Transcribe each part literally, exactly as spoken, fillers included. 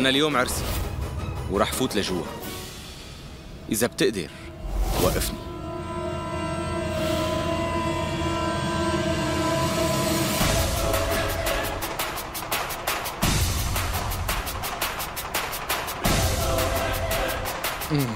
أنا اليوم عرسي وراح فوت لجوا. إذا بتقدر وقفني. مم.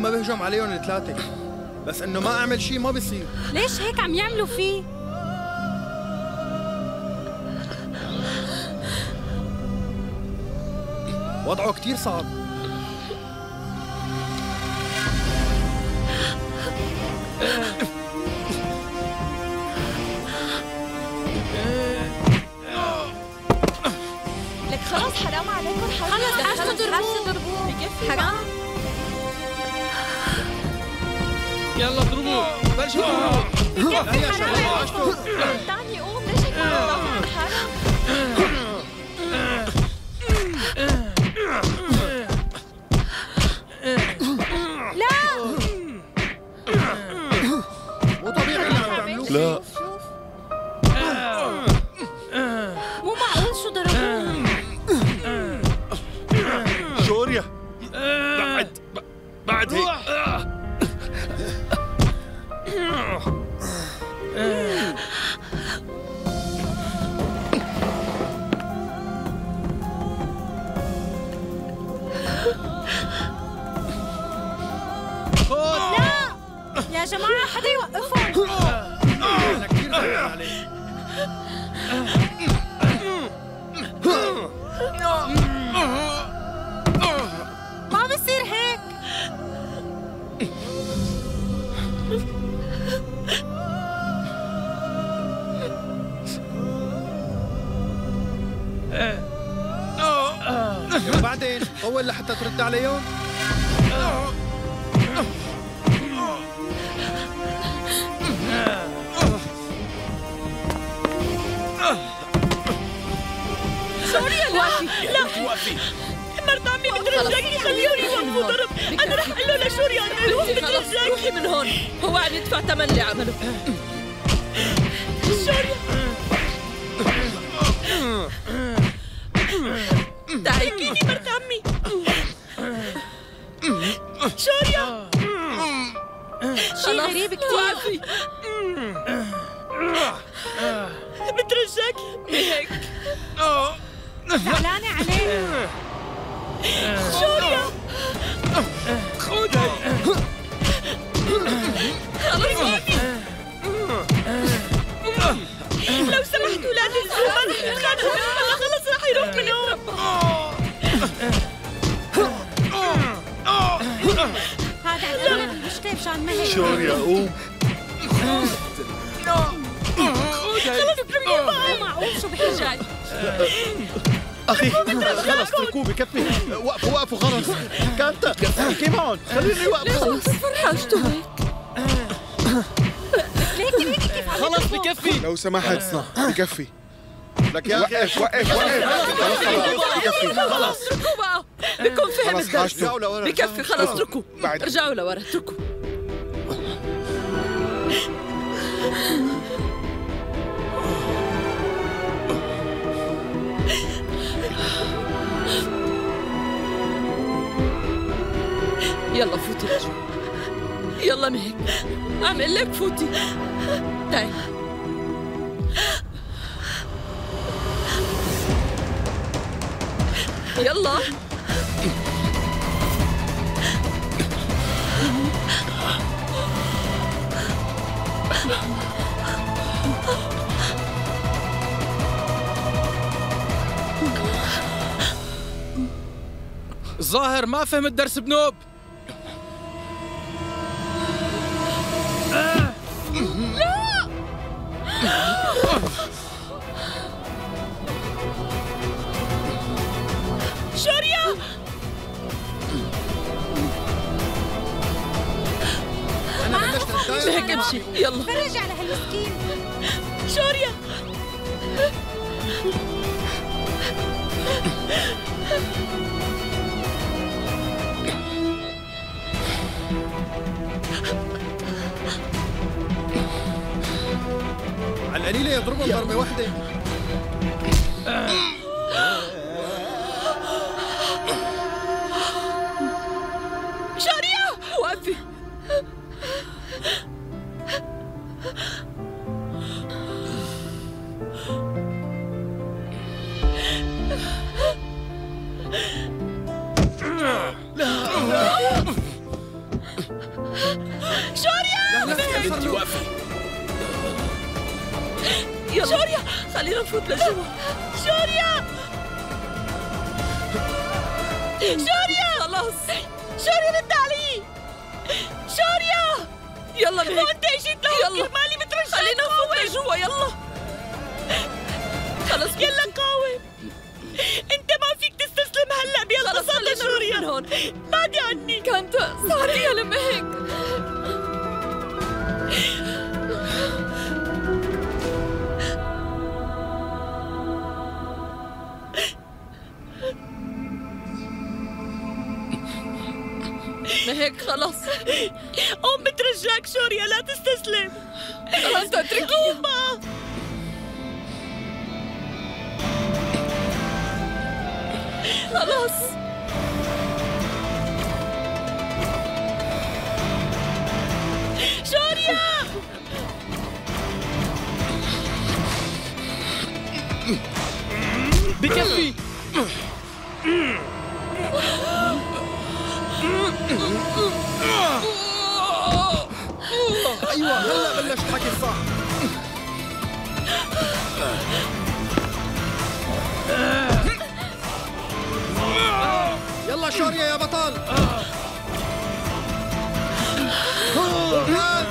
ما بهجم عليهم الثلاثة، بس انه ما اعمل شيء ما بيصير. ليش هيك عم يعملوا فيه؟ وضعه كثير صعب. لك خلص حرام عليكم، خلص خلص تضربوه، بكفي حرام. يلا اضربوه، بلشوا اضربوه. يا شباب تعالي قوم، ليش هيك عم تضربوا حالك؟ لا مو طبيعي اللي عم تعملوه. لا مو معقول شو ضربوه. جوريا بعد بعد هيك يا جماعة حدا يوقفهم. أنا كثير زعلان عليك. ما بصير هيك. وبعدين أول لحتى ترد عليهم. وقفي مرتامي بترجعي جاكي، خليوني يوقفوا ضرب. انا رح اقول له لشوريا روح بترجعي من هون، هو عم يدفع ثمن اللي عمله. شوريا تعي كيني مرتامي. شوريا شي غريب كثير بترجعي هيك، زعلانة عليه. شوريا خذها لو سمحتوا، لا تنسوا ما تنسوا، خلص راح يروح من هون. هذا عندنا المشكلة مشان ما هيك. شوريا قوم خلص برميها معي. معقول شو بحجاج أخي؟ خلص تركوه بكفي، وقفوا وقفوا خلص. كانت كيف معهم؟ خليني يوقفوا. خلص فرحشتوا هيك. ليك ليك كيف عم خلص بكفي لو سمحت، بكفي لك يا أخي. وقف وقف وقف خلص خلص اتركوه بقى، بدكم فهم الدرس. بكفي خلص اتركوه، ارجعوا لورا اتركوه. يلا فوتي يا جو، يلا مهك اعمل لك فوتي. تعالي يلا. الظاهر ما فهم الدرس بنوب. لا شوريا بهيك امشي يلا. فرج على هالمسكين شوريا. على القليلة يضربهم ضربة واحدة. شارية وقفي. شارية يا بنتي وقفي. شوريا خلينا نفوت لجوا. شوريا شوريا خلاص. شوريا رد علي. شوريا يلا بهيك. وانت اجيت لهون كرمالي بترجعي. خلينا نفوت لجوا يلا. خلص يلا قاوم. انت ما فيك تستسلم هلا. يلا وصلنا شوريا من هون. بعدي عني كنت سوري يا لمهك. مهيك خلاص قوم بترجاك شوريا لا تستسلم. خلاص اتركيها. قومها خلاص. شوريا بكفي. ايوه هلا بلشت حكي صح. يلا شوريا يا بطل. ايوه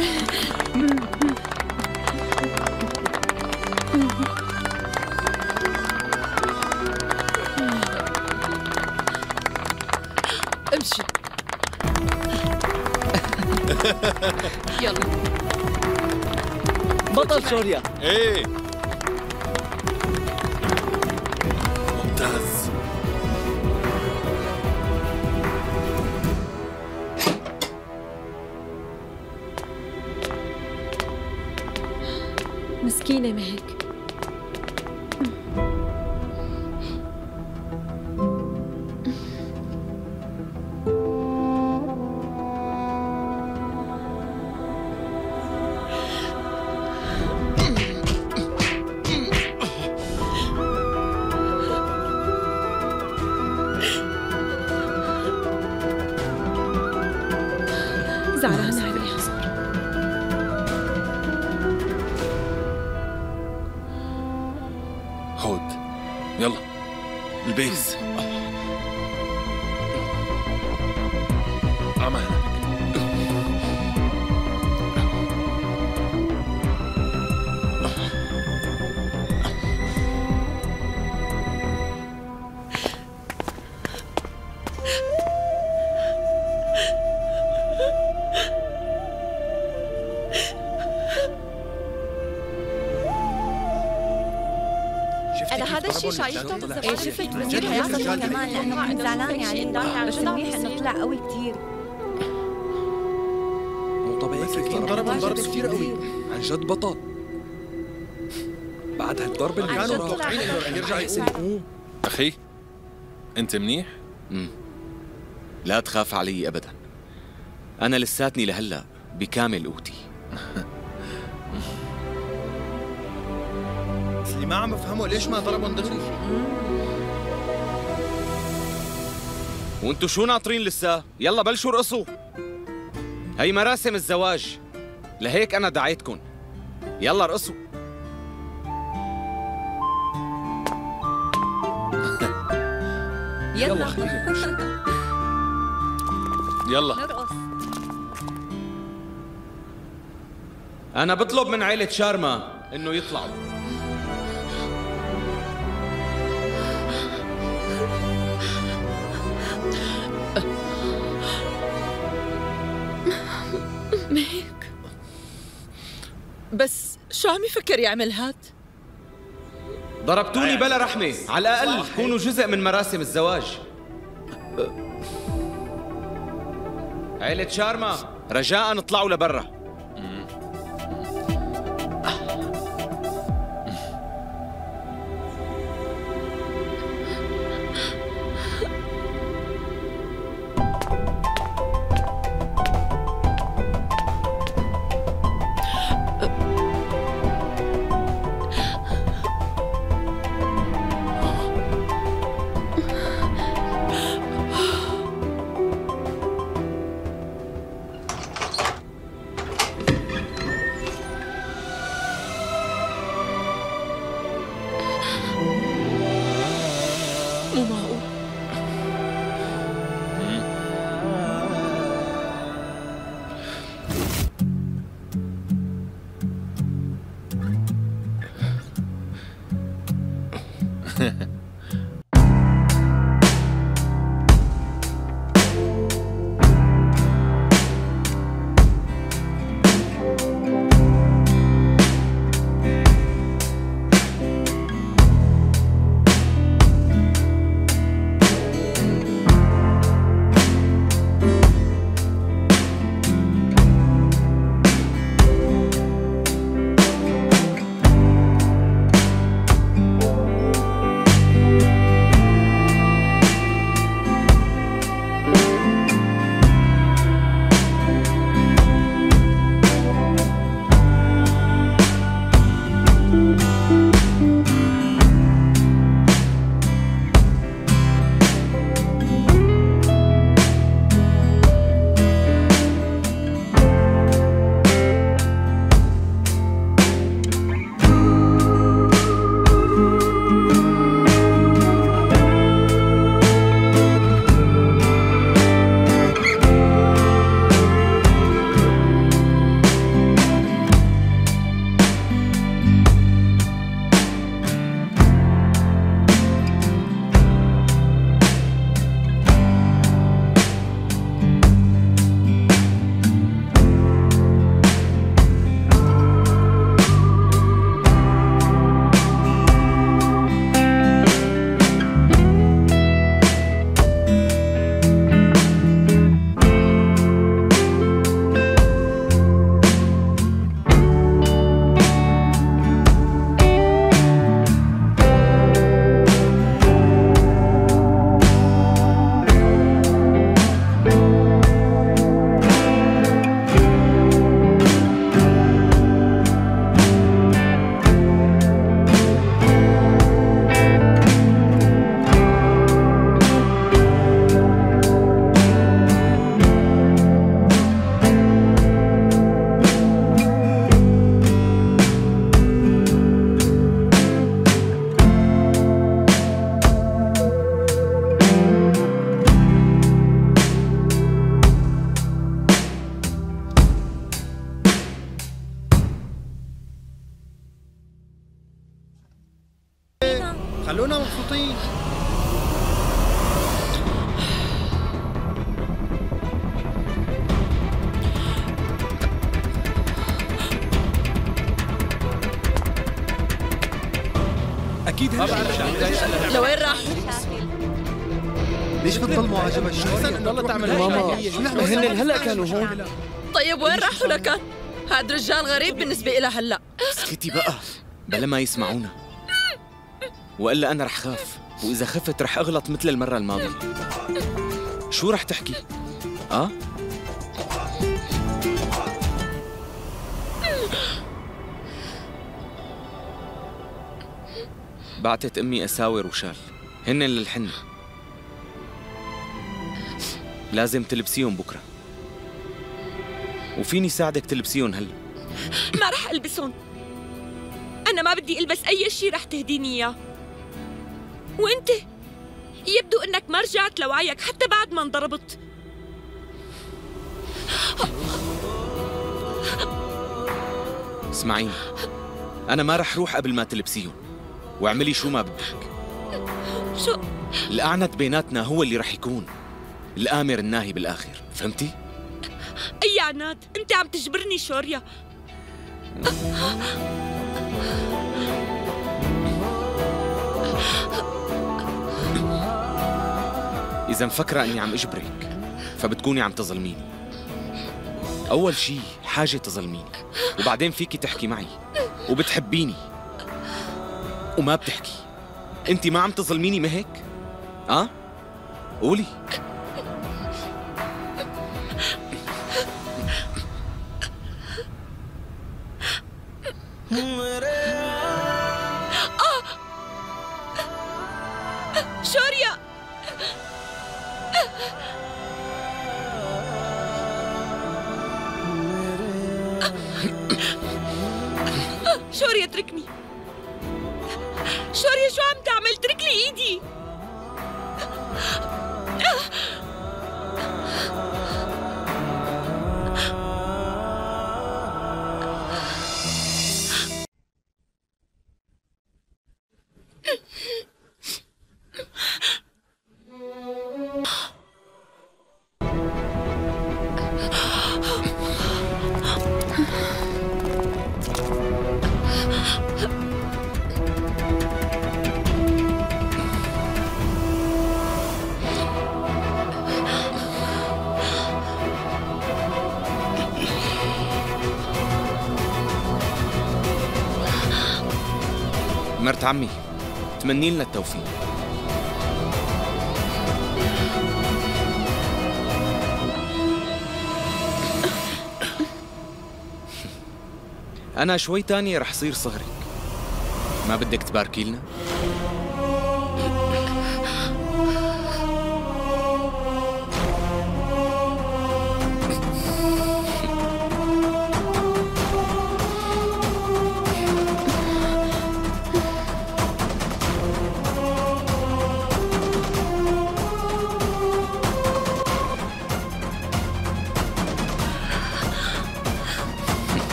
ممتاز. امشي يلا بطل شوريا. ايه ممتاز. مسكينة مهيك. زعلانة عليها. أعمالك. الشيء عايشته شفت مديرها يصل كمان لانه كنت زعلانه عليه على سميح انه طلع قوي كثير مو طبيعي كثير انضرب ضرب كثير قوي عن جد بطل بعد هالضرب اللي كانوا متوقعين انه رح يرجع يسلم. اخي انت منيح؟ امم لا تخاف علي ابدا، انا لساتني لهلا بكامل قوتي. ما عم بفهمه ليش ما ضربهم دغري. وانتو شو ناطرين لسه؟ يلا بلشوا ارقصوا. هي مراسم الزواج، لهيك انا دعيتكن. يلا ارقصوا. يلا يلا نرقص. انا بطلب من عائلة شارما انه يطلعوا. ميك، بس شو عم يفكر يعمل هاد؟ ضربتوني بلا رحمة، على الأقل كونوا جزء من مراسم الزواج. عيلة شارما رجاءً اطلعوا لبرا. لوين راح؟ ليش بتضل معجبة الشغل؟ أحسن إنه الله تعمل هيك. ماما هن هلا كانوا هون. طيب وين راحوا لكان؟ هاد رجال غريب بالنسبة إلها هلا. اسكتي بقى بلا ما يسمعونا. وإلا أنا رح خاف، وإذا خفت رح أغلط مثل المرة الماضية. شو رح تحكي؟ أه؟ بعتت أمي أساور وشال، هن للحنة. لازم تلبسيهم بكرة. وفيني ساعدك تلبسيهم هلا. ما رح ألبسهم. أنا ما بدي ألبس أي شيء رح تهديني إياه. وأنت يبدو أنك ما رجعت لوعيك حتى بعد ما انضربت. اسمعيني، أنا ما رح روح قبل ما تلبسيهم. واعملي شو ما بدك. شو؟ الأعنت بيناتنا هو اللي رح يكون الآمر الناهي بالآخر، فهمتي؟ أي عناد؟ أنت عم تجبرني شوريا. إذا مفكرة إني عم أجبرك فبتكوني عم تظلميني. أول شي حاجة تظلميني، وبعدين فيكي تحكي معي وبتحبيني وما بتحكي. أنت ما عم تظلميني، ما هيك؟ أه؟ قولي. آه شوريا، شوريا اتركني. شوريا شو عم تعمل؟ اترك لي ايدي. مرت عمي تمني لنا التوفيق. أنا شوي تاني رح صير صهرك، ما بدك تباركي لنا؟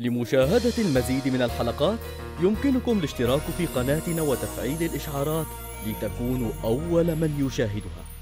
لمشاهدة المزيد من الحلقات يمكنكم الاشتراك في قناتنا وتفعيل الإشعارات لتكونوا أول من يشاهدها.